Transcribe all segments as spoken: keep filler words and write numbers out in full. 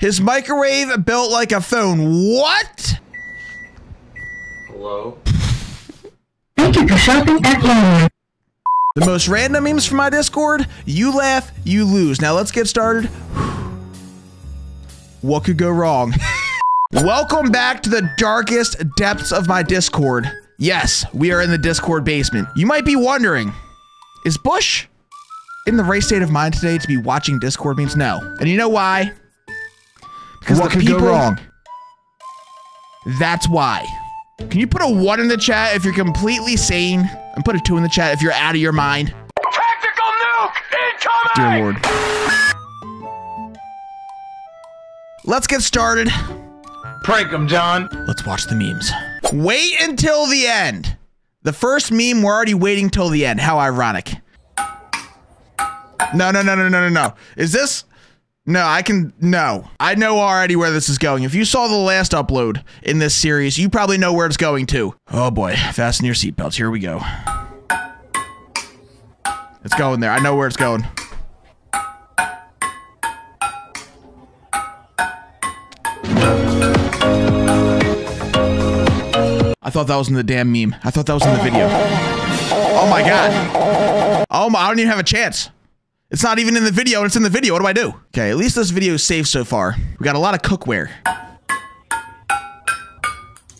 His microwave built like a phone. What? Hello? Thank you for shopping at Walmart. The most random memes from my Discord, you laugh, you lose. Now let's get started. What could go wrong? Welcome back to the darkest depths of my Discord. Yes, we are in the Discord basement. You might be wondering, is Bush in the right state of mind today to be watching Discord memes? No. And you know why? Because what could go wrong? That's why. Can you put a one in the chat if you're completely sane? And put a two in the chat if you're out of your mind. Tactical nuke incoming! Dear Lord. Let's get started. Prank them, John. Let's watch the memes. Wait until the end. The first meme, we're already waiting till the end. How ironic. No, no, no, no, no, no, no. Is this? No, I can, no. I know already where this is going. If you saw the last upload in this series, you probably know where it's going to. Oh boy, fasten your seatbelts. Here we go. It's going there. I know where it's going. I thought that was in the damn meme. I thought that was in the video. Oh my God. Oh my, I don't even have a chance. It's not even in the video, and it's in the video. What do I do? Okay, at least this video is safe so far. We got a lot of cookware.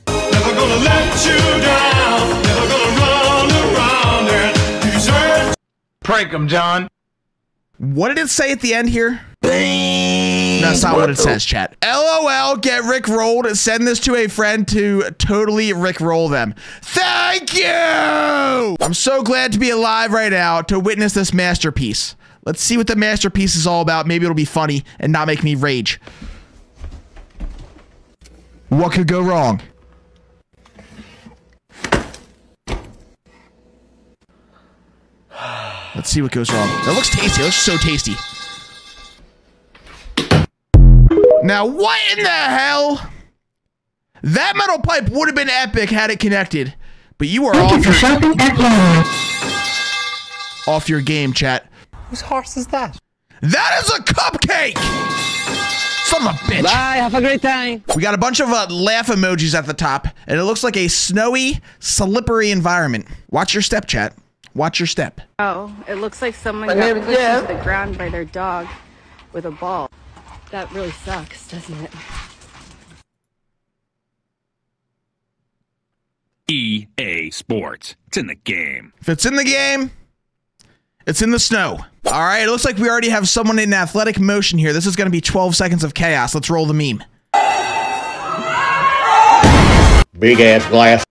Never gonna let you down. Never gonna run around and desert. Prank him, John. What did it say at the end here? Bang. That's not what, what it says, chat. LOL, get rickrolled. Send this to a friend to totally rickroll them. Thank you! I'm so glad to be alive right now to witness this masterpiece. Let's see what the masterpiece is all about. Maybe it'll be funny and not make me rage. What could go wrong? Let's see what goes wrong. That looks tasty. It looks so tasty. Now, what in the hell? That metal pipe would have been epic had it connected, but you are off your, off your game, chat. Whose horse is that? That is a cupcake! Son of a bitch. Bye, have a great time. We got a bunch of uh, laugh emojis at the top, and it looks like a snowy, slippery environment. Watch your step, chat. Watch your step. Oh, it looks like someone but got pushed yeah. into the ground by their dog with a ball. That really sucks, doesn't it? E A Sports. It's in the game. If it's in the game, it's in the snow. All right, it looks like we already have someone in athletic motion here. This is going to be twelve seconds of chaos. Let's roll the meme. Big ass glass.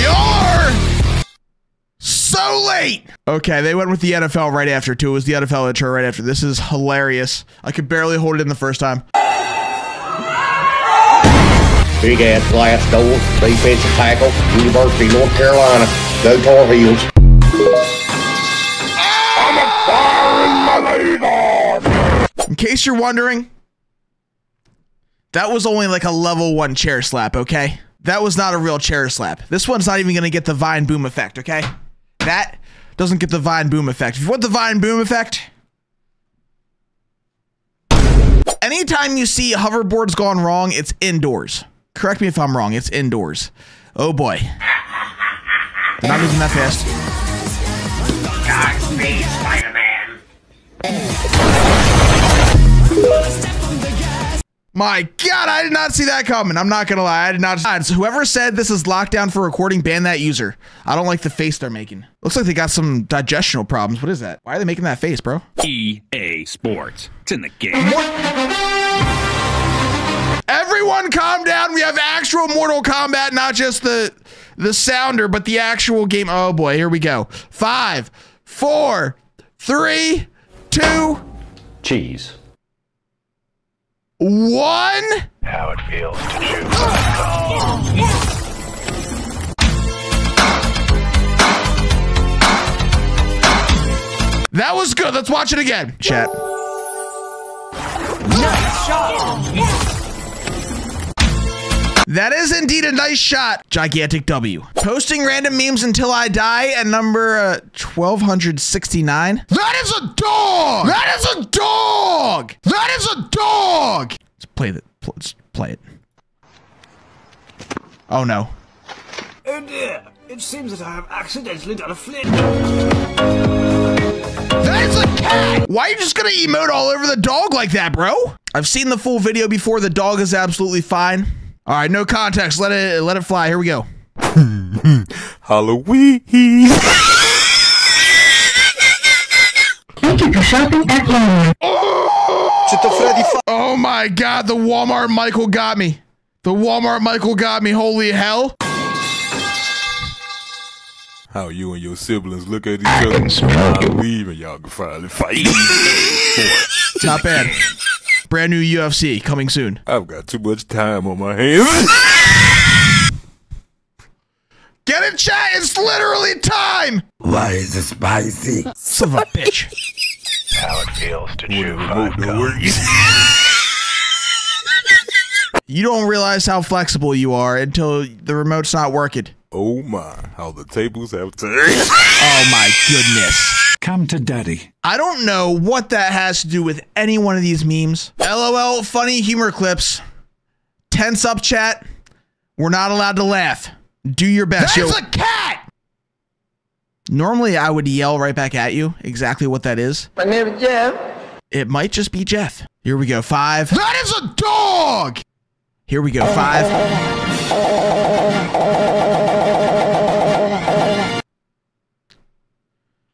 You're so late. Okay, they went with the N F L right after, too. It was the N F L intro right after. This is hilarious. I could barely hold it in the first time. Big ass glass doors, defensive tackle, University of North Carolina, go Tar Heels. I'm a fire in my leader. In case you're wondering, that was only like a level one chair slap, okay? That was not a real chair slap. This one's not even gonna get the vine boom effect, okay? That doesn't get the vine boom effect. If you want the vine boom effect, anytime you see hoverboards gone wrong, it's indoors. Correct me if I'm wrong, it's indoors. Oh boy. Not moving that fast. Godspeed, Spider-Man. My God, I did not see that coming. I'm not gonna lie, I did not. So whoever said this is lockdown for recording, ban that user. I don't like the face they're making. Looks like they got some digestional problems. What is that? Why are they making that face, bro? E A Sports. It's in the game. Everyone calm down. We have actual Mortal Kombat, not just the the sounder, but the actual game. Oh boy, here we go. Five, four, three, two. Cheese. One. How it feels to chew. That was good. Let's watch it again. Chat. Nice shot. That is indeed a nice shot. Gigantic W. Posting random memes until I die at number uh, twelve sixty-nine. That is a dog! That is a dog! That is a dog! Let's play the, let's play it. Oh no. Oh dear, it seems that I have accidentally done a flip. That is a cat! Why are you just gonna emote all over the dog like that, bro? I've seen the full video before, the dog is absolutely fine. All right, no context, let it, let it fly, here we go. Halloween. Thank you for shopping at Walmart. Oh! Oh my God, the Walmart Michael got me. The Walmart Michael got me, holy hell. How you and your siblings look at each other. I can smell you. Leave and y'all can finally fight. Top end. Brand new U F C coming soon. I've got too much time on my hands. Get it, chat. It's literally time. Why is it spicy? Son of a bitch. How it feels to chew vodka. You don't realize how flexible you are until the remote's not working. Oh my, how the tables have turned. Oh my goodness. Come to daddy. I don't know what that has to do with any one of these memes. LOL, funny humor clips. Tense up, chat. We're not allowed to laugh. Do your best. That is a cat! Normally I would yell right back at you exactly what that is. My name is Jeff. It might just be Jeff. Here we go, five. That is a dog! Here we go, five.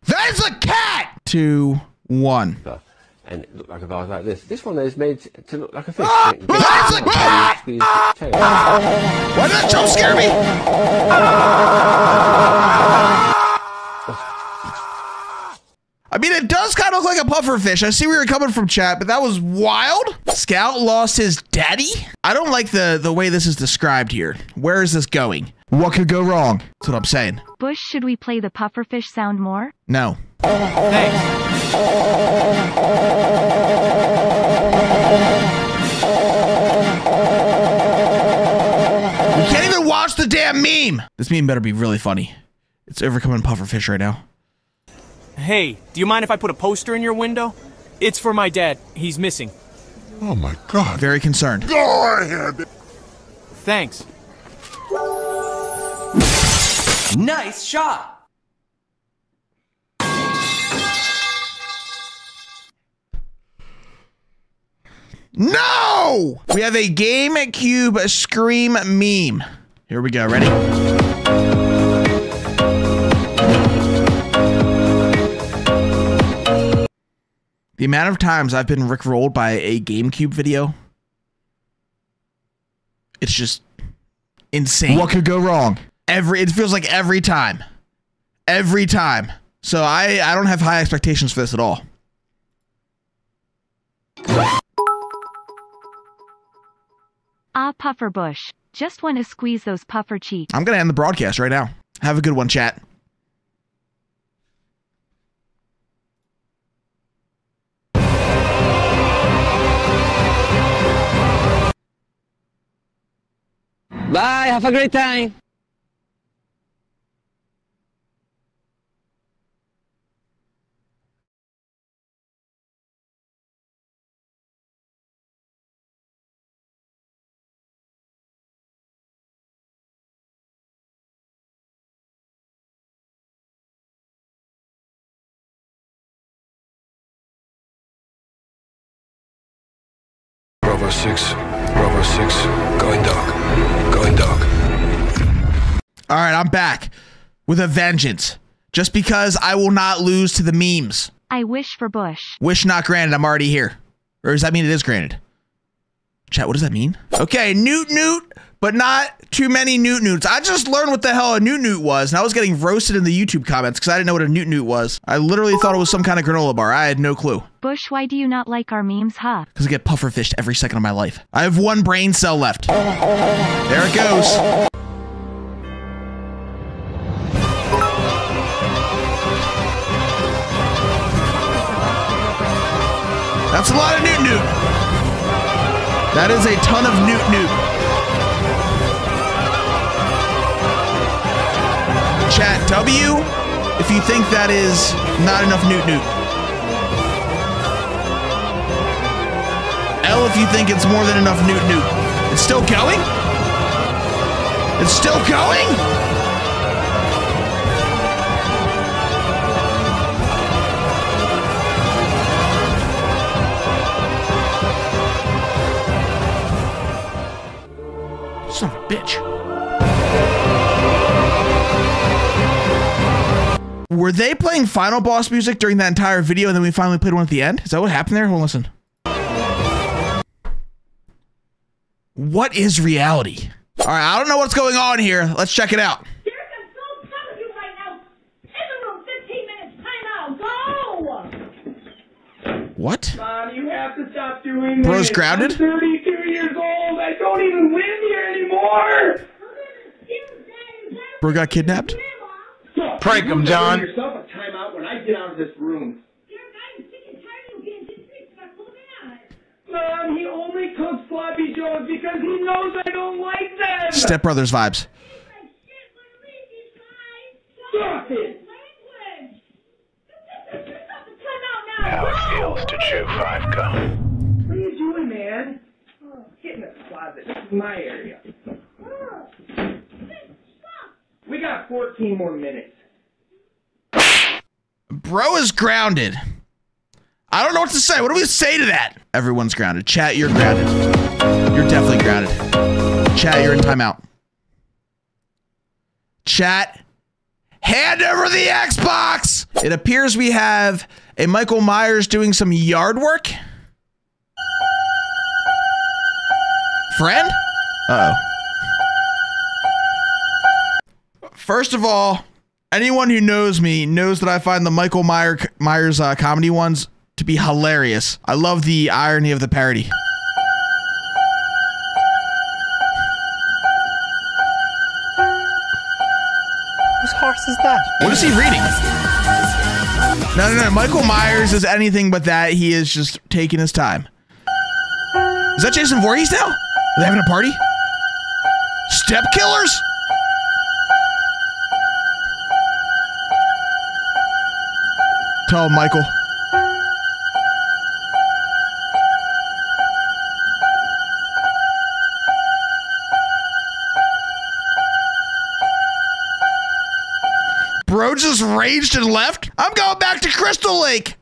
That is a cat! Two, one. And it looked like a bars like this. This one is made to look like a fish. Ah, that is a cat! Why did that jump scare me? I mean, it does kind of look like a pufferfish. I see where you're coming from, chat, but that was wild. Scout lost his daddy? I don't like the, the way this is described here. Where is this going? What could go wrong? That's what I'm saying. Bush, should we play the pufferfish sound more? No. Thanks. We can't even watch the damn meme. This meme better be really funny. It's overcoming pufferfish right now. Hey, do you mind if I put a poster in your window? It's for my dad. He's missing. Oh my God. Very concerned. Go ahead. Thanks. Nice shot. No! We have a GameCube Scream meme. Here we go. Ready? The amount of times I've been rickrolled by a GameCube video. It's just insane. What could go wrong? Every it feels like every time. Every time. So I, I don't have high expectations for this at all. Ah, puffer bush. Just want to squeeze those puffer cheeks. I'm gonna end the broadcast right now. Have a good one, chat. Bye, have a great time. Rover six, Rover six, going dog. Dog. All right, I'm back with a vengeance. Just because I will not lose to the memes. I wish for Bush. Wish not granted. I'm already here. Or does that mean it is granted? Chat, what does that mean? Okay, newt newt, but not too many newt newts. I just learned what the hell a newt newt was, and I was getting roasted in the YouTube comments because I didn't know what a newt newt was. I literally thought it was some kind of granola bar. I had no clue. Bush, why do you not like our memes, huh? Because I get pufferfished every second of my life. I have one brain cell left. There it goes. That's a lot of newt newt. That is a ton of newt newt. Chat W if you think that is not enough newt newt. L if you think it's more than enough newt newt. It's still going? It's still going? Son of a bitch. Were they playing final boss music during that entire video and then we finally played one at the end? Is that what happened there? Hold on, listen. What is reality? All right, I don't know what's going on here. Let's check it out. There's a full ton of you right now. In the room, fifteen minutes, time out, go! What? Mom, you have to stop doing this. Bro's grounded? I'm thirty-two years old. I don't even live here anymore. Bro got kidnapped? So, prank him, John. You're gonna give yourself a time out when I get out of this room. Mom, he only cooks sloppy joes because he knows I don't like them. Step Brothers vibes. Stop it. How it feels to chew five gum. What are you doing, man? Oh, get in the closet. This is my area. Oh, we got fourteen more minutes. Bro is grounded. I don't know what to say. What do we say to that? Everyone's grounded. Chat, you're grounded. You're definitely grounded. Chat, you're in timeout. Chat, hand over the Xbox. It appears we have a Michael Myers doing some yard work. Friend? Uh-oh. First of all, anyone who knows me knows that I find the Michael Myers, Myers uh, comedy ones to be hilarious. I love the irony of the parody. Whose horse is that? What is he reading? No, no, no. Michael Myers is anything but that. He is just taking his time. Is that Jason Voorhees now? Are they having a party? Step killers? Tell him, Michael. Bro just raged and left? I'm going back to Crystal Lake.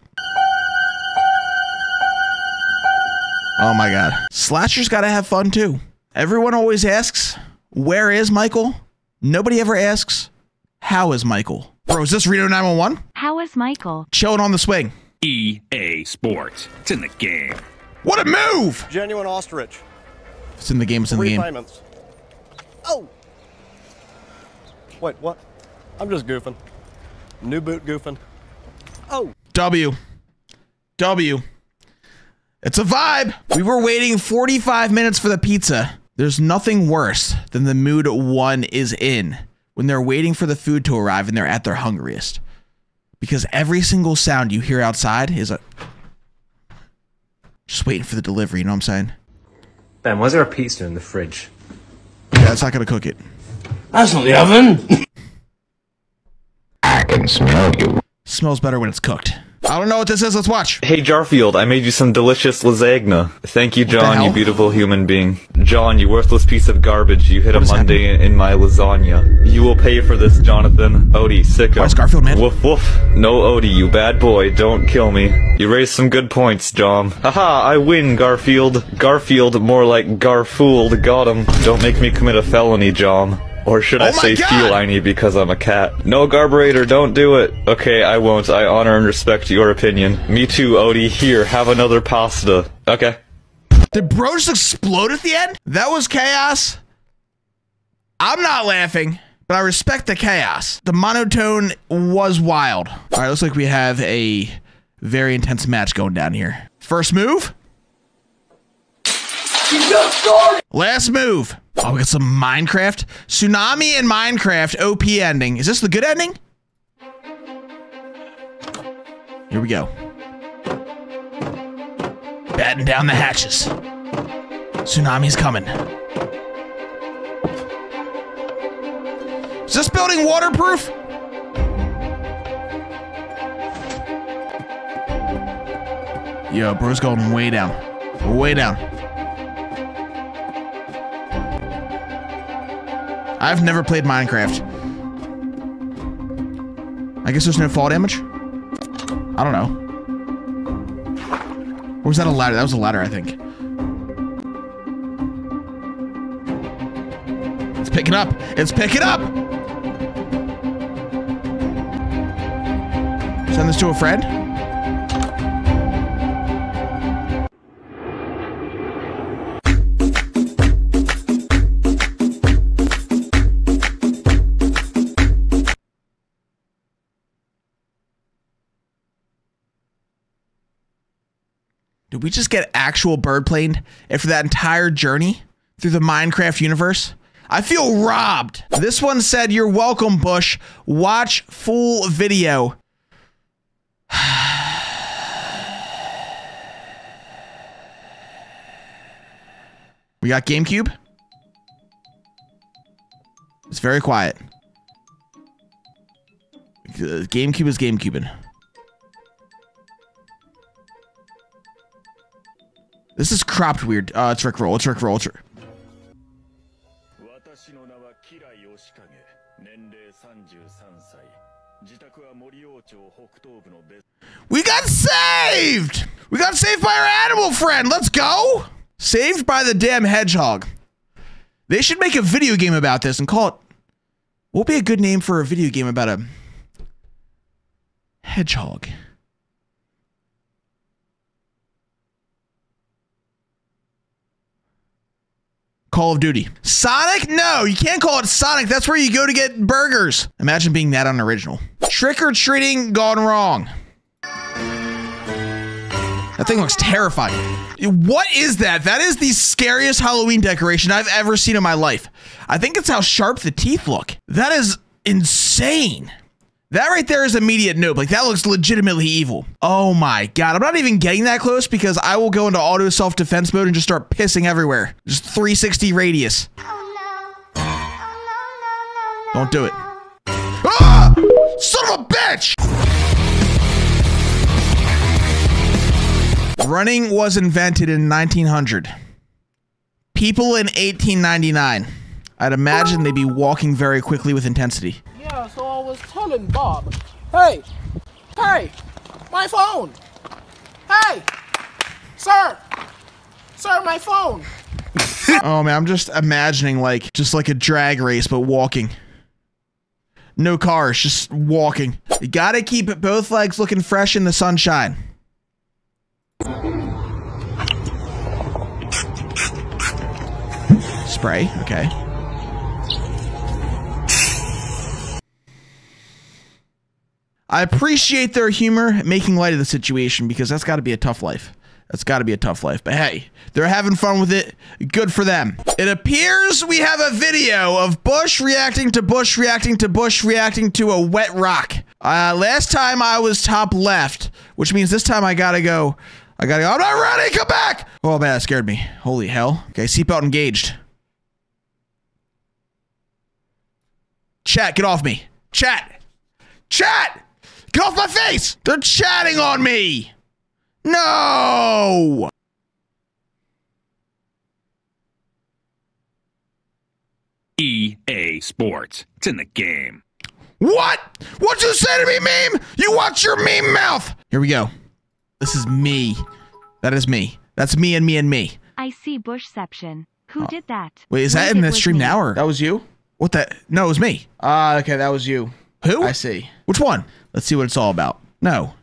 Oh my God. Slasher's gotta have fun too. Everyone always asks, where is Michael? Nobody ever asks, how is Michael? Bro, is this Reno nine one one? How is Michael? Chilling on the swing. E A Sports. It's in the game. What a move! Genuine ostrich. It's in the game, it's in Three the game. Payments. Oh! Wait, what? I'm just goofing. New boot goofing. Oh. W. W. It's a vibe. We were waiting forty-five minutes for the pizza. There's nothing worse than the mood one is in when they're waiting for the food to arrive and they're at their hungriest. Because every single sound you hear outside is a... just waiting for the delivery, you know what I'm saying? Ben, why is there a pizza in the fridge? Yeah, it's not gonna cook it. That's not the oven! I can smell you. Smells better when it's cooked. I don't know what this is. Let's watch. Hey, Jarfield, I made you some delicious lasagna. Thank you, John, you beautiful human being. John, you worthless piece of garbage. You hit what a Monday happening? in my lasagna. You will pay for this, Jonathan. Odie, sicko. Where's Garfield, man? Woof, woof. No, Odie, you bad boy. Don't kill me. You raised some good points, John. Haha, I win, Garfield. Garfield, more like Garfooled. Got him. Don't make me commit a felony, John. Or should I oh say feline because I'm a cat? No, Carburetor, don't do it. Okay, I won't. I honor and respect your opinion. Me too, Odie. Here, have another pasta. Okay. Did Bro just explode at the end? That was chaos. I'm not laughing, but I respect the chaos. The monotone was wild. All right, looks like we have a very intense match going down here. First move. Last move. Oh, we got some Minecraft. Tsunami and Minecraft O P ending. Is this the good ending? Here we go. Batten down the hatches. Tsunami's coming. Is this building waterproof? Yo, bro's going way down. Way down. I've never played Minecraft. I guess there's no fall damage? I don't know. Or was that a ladder? That was a ladder, I think. It's picking up. It's picking up! Send this to a friend. Did we just get actual bird plane after that entire journey through the Minecraft universe? I feel robbed. This one said, "You're welcome, Bush. Watch full video." We got GameCube. It's very quiet. GameCube is GameCubing. This is cropped weird. Uh, it's rickroll. It's rickroll. It's rickroll. We got saved! We got saved by our animal friend! Let's go! Saved by the damn hedgehog. They should make a video game about this and call it... What would be a good name for a video game about a... hedgehog? Call of Duty. Sonic? No, you can't call it Sonic. That's where you go to get burgers. Imagine being that unoriginal. Trick or treating gone wrong. That thing looks terrifying. What is that? That is the scariest Halloween decoration I've ever seen in my life. I think it's how sharp the teeth look. That is insane. That right there is immediate noob. Like, that looks legitimately evil. Oh my god. I'm not even getting that close because I will go into auto self-defense mode and just start pissing everywhere. Just three sixty radius. Oh no. Oh no, no, no, no. Don't do it. Ah! Son of a bitch! Running was invented in nineteen hundred. People in eighteen ninety-nine. I'd imagine they'd be walking very quickly with intensity. Yeah, so I was telling Bob, hey, hey, my phone, hey, sir, sir, my phone. Oh man, I'm just imagining like, just like a drag race, but walking. No cars, just walking. You gotta keep both legs looking fresh in the sunshine. Spray, okay. I appreciate their humor making light of the situation because that's got to be a tough life. That's got to be a tough life. But hey, they're having fun with it. Good for them. It appears we have a video of Bush reacting to Bush reacting to Bush reacting to a wet rock. Uh, last time I was top left, which means this time I got to go. I got to go. I'm not ready. Come back. Oh, man, that scared me. Holy hell. Okay, seatbelt engaged. Chat, get off me. Chat. Chat. Get off my face! They're chatting on me! No! E A Sports. It's in the game. What? What'd you say to me, meme? You watch your meme mouth! Here we go. This is me. That is me. That's me and me and me. I see Bushception. Who oh. did that? Wait, is that in the stream now or? That was you? What the? No, it was me. Ah, uh, okay, that was you. Who? I see. Which one? Let's see what it's all about. No.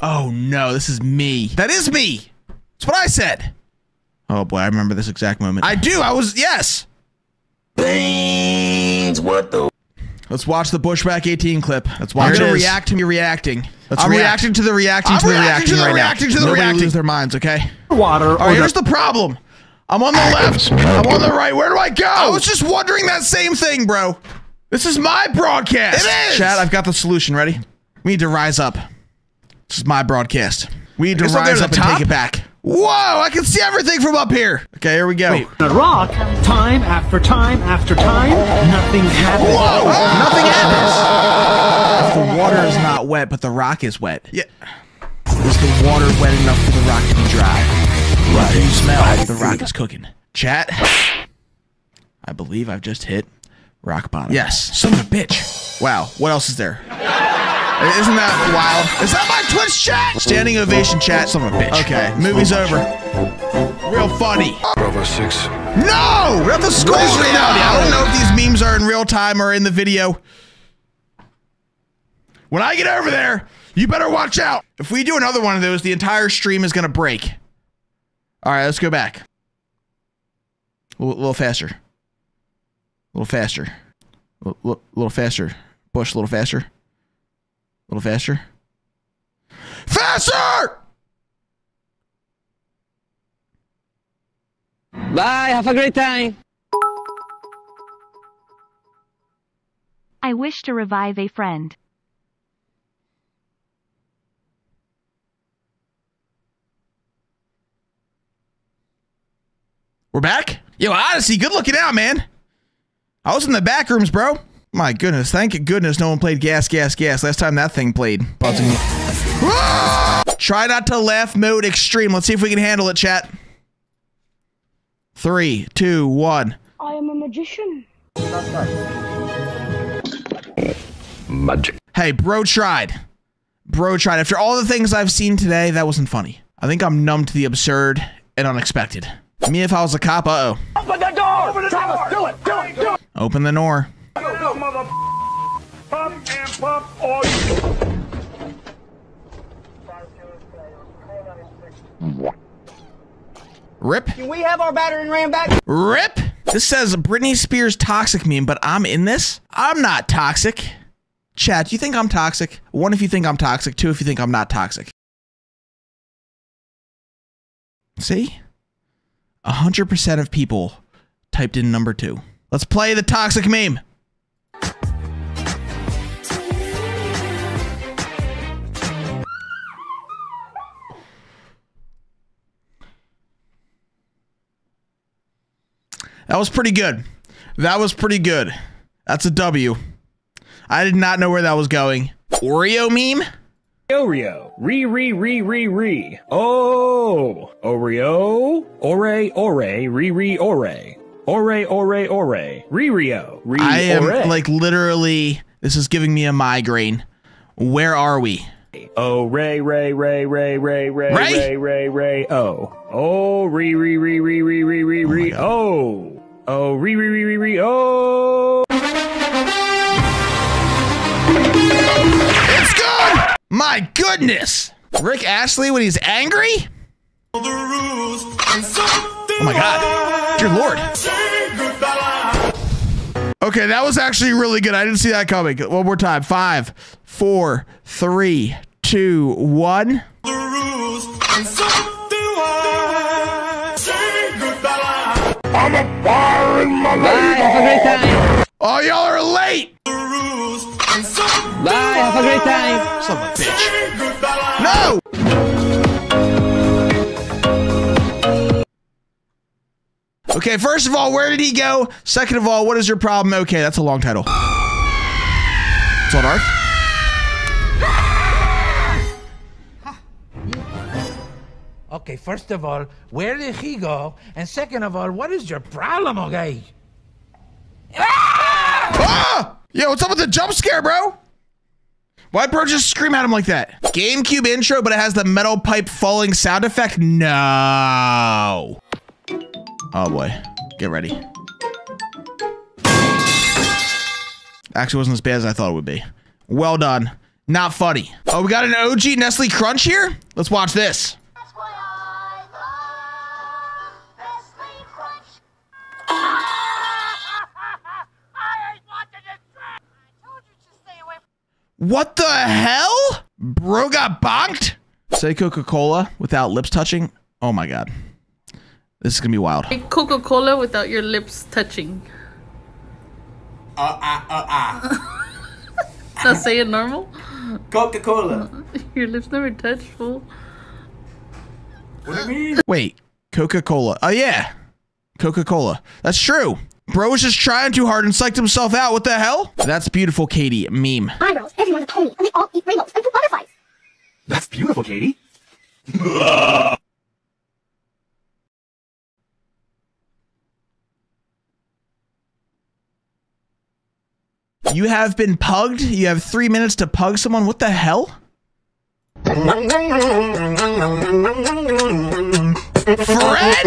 Oh no, this is me. That is me. That's what I said. Oh boy, I remember this exact moment. I do. I was yes. Beans. What the? Let's watch the Bushwhack eighteen clip. That's why I'm gonna react to me reacting. Let's I'm react. reacting to the reacting I'm to the reacting, reacting to the right reacting now. to the Nobody reacting. Lose their minds, okay? Water. All right, here's the problem. I'm on the left. I'm on the right. Where do I go? I was just wondering that same thing, bro. This is my broadcast! It is! Chat, I've got the solution ready. We need to rise up. This is my broadcast. We need to rise up and take it back. Whoa, I can see everything from up here. Okay, here we go. Wait, the rock, time after time after time, nothing happens. Whoa, nothing happens. The water is not wet, but the rock is wet. Yeah. Is the water wet enough for the rock to be dry? Right. You smell the rock is cooking. Chat, I believe I've just hit rock bottom. Yes. Son of a bitch. Wow, what else is there? Isn't that wild? Is that my Twitch chat? Standing ovation chat. Son of a bitch. Okay, movie's over. Real funny. Bravo six. No! We're at the school right now. I don't know if these memes are in real time or in the video. When I get over there, you better watch out. If we do another one of those, the entire stream is gonna break. All right, let's go back. A little faster. A little faster. A little faster. Bush, a little faster. A little faster. Faster! Bye, have a great time. I wish to revive a friend. We're back? Yo, Odyssey, good looking out, man. I was in the back rooms, bro. My goodness, thank goodness no one played Gas, Gas, Gas. Last time that thing played. Try not to laugh mode extreme. Let's see if we can handle it, chat. Three, two, one. I am a magician. Magic. Hey, bro tried. Bro tried. After all the things I've seen today, that wasn't funny. I think I'm numb to the absurd and unexpected. Me if I was a cop, uh-oh. Open the door! Open the Thomas, door! Do it! Do it! Do it! Open the door. No, no. Mother pump and pump all you. Rip. Can we have our battering ram back? Rip. This says Britney Spears toxic meme, but I'm in this? I'm not toxic. Chat, do you think I'm toxic? One, if you think I'm toxic. Two, if you think I'm not toxic. See? A hundred percent of people typed in number two. Let's play the toxic meme. That was pretty good. That was pretty good. That's a W. I did not know where that was going. Oreo meme? Oreo. Re, re, re, re, re. Oh. Oreo. Ore, ore, re, re, ore. Ore, ore, ore. Re-rio. Re, I am, ore. Like, literally, this is giving me a migraine. Where are we? Oh, ray, ray, ray, ray, ray, ray, ray, ray, ray, oh. Oh, re, re, re, re, re, re, re, re, oh. Oh, re, re, re, re, re, oh. It's good! My goodness! Rick Astley when he's angry? Oh my god. Dear lord. Okay, that was actually really good. I didn't see that coming. One more time. Five, four, three, two, one. I'm a fire in my life. Oh, y'all are late. Bye, have a great time. Son of a bitch. No! Okay, first of all, where did he go? Second of all, what is your problem? Okay, that's a long title. It's on Arth. Okay, first of all, where did he go? And second of all, what is your problem, okay? Ah! Yo, what's up with the jump scare, bro? Why bro just scream at him like that? GameCube intro, but it has the metal pipe falling sound effect? No. Oh boy, get ready. Actually wasn't as bad as I thought it would be. Well done. Not funny. Oh, we got an O G Nestle Crunch here? Let's watch this. That's why I love Nestle Crunch. I ain't watching this crap. I told you to stay away from. What the hell? Bro got bonked? Say Coca-Cola without lips touching? Oh my god. This is gonna be wild. Coca-Cola without your lips touching. Uh, uh, uh, uh. Now say it normal. Coca-Cola. Your lips never touch, fool. What do you mean? Wait, Coca-Cola. Oh yeah, Coca-Cola. That's true. Bro was just trying too hard and psyched himself out. What the hell? That's beautiful, Katie. Meme. Hi, girls. Everyone's a pony, and they all eat rainbows and butterflies. That's beautiful, Katie. You have been pugged? You have three minutes to pug someone? What the hell? Fred?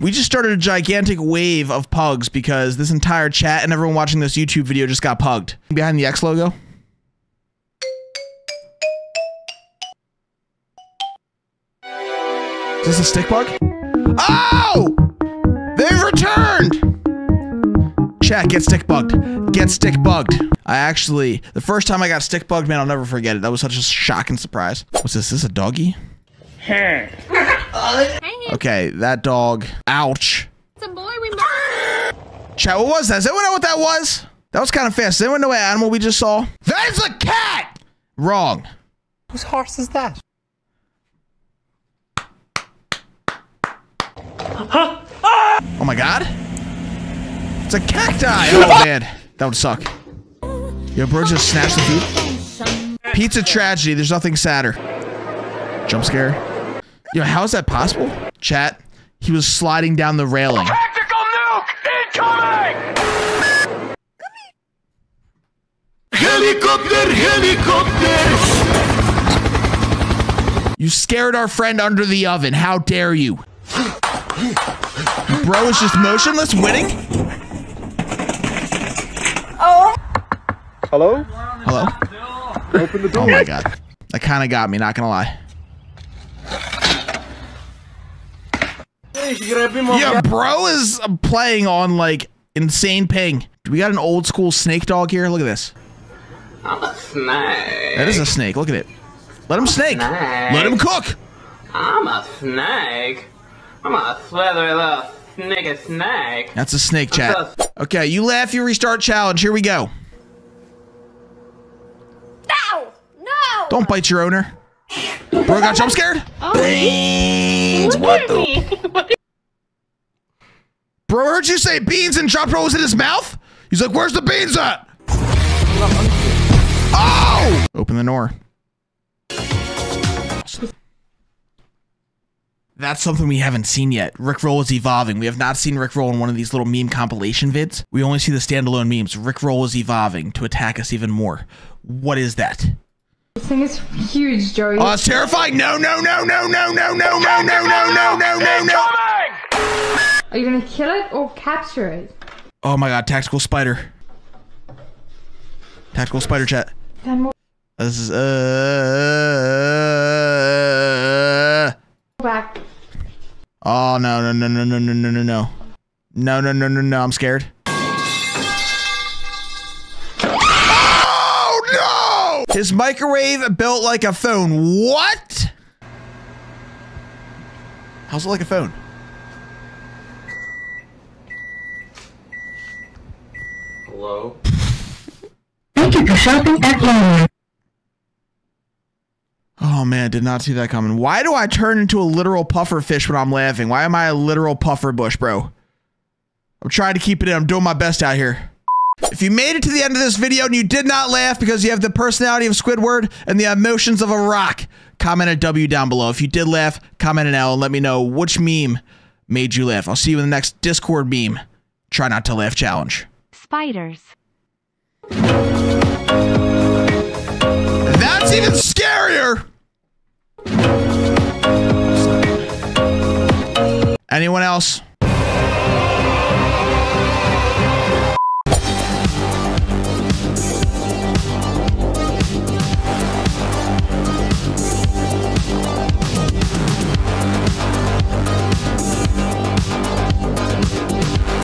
We just started a gigantic wave of pugs because this entire chat and everyone watching this YouTube video just got pugged. Behind the X logo. Is this a stick bug? Oh! They've returned! Chat, get stick bugged. Get stick bugged. I actually, the first time I got stick bugged, man, I'll never forget it. That was such a shock and surprise. What's this? Is this a doggy? Okay, that dog. Ouch. It's a boy we murdered. Chat, what was that? Does anyone know what that was? That was kind of fast. Does anyone know what animal we just saw? That is a cat! Wrong. Whose horse is that? Huh? Oh my god! It's a cacti! Oh man, that would suck. Yo, bro just snatched the food. Pizza tragedy, there's nothing sadder. Jump scare. Yo, how is that possible? Chat, he was sliding down the railing. Tactical nuke incoming! Helicopter, helicopter! You scared our friend under the oven, how dare you? Bro is just motionless, winning. Oh. Hello? Hello? Open the door. Oh my god. That kind of got me, not gonna lie. Yeah, bro is playing on like insane ping. We got an old school snake dog here. Look at this. I'm a snake. That is a snake. Look at it. Let him snake. snake. Let him cook. I'm a snake. I'm a slithery little snake a snake. That's a snake, chat. Okay, you laugh, you restart challenge. Here we go. No! No! Don't bite your owner. Bro got jump scared? Oh. Beans! What the? Bro heard you say beans and dropped rolls in his mouth? He's like, where's the beans at? Oh! Open the door. That's something we haven't seen yet. Rickroll is evolving. We have not seen Rickroll in one of these little meme compilation vids. We only see the standalone memes. Rickroll is evolving to attack us even more. What is that? This thing is huge, Joey. Oh, it's terrifying! No, no, no, no, no, no, no, no, no, no, no, no, no, no! Are you gonna kill it or capture it? Oh my god, tactical spider. Tactical spider chat. This is uh. Back. Oh no no no no no no no no no no no no no no I'm scared. Oh no! His microwave built like a phone. What? How's it like a phone? Hello. Thank you for shopping at Walmart. Oh man, did not see that coming. Why do I turn into a literal pufferfish when I'm laughing? Why am I a literal pufferbush, bro? I'm trying to keep it in. I'm doing my best out here. If you made it to the end of this video and you did not laugh because you have the personality of Squidward and the emotions of a rock, comment a W down below. If you did laugh, comment an L and let me know which meme made you laugh. I'll see you in the next Discord meme. Try not to laugh challenge. Spiders. That's even scarier! Anyone else?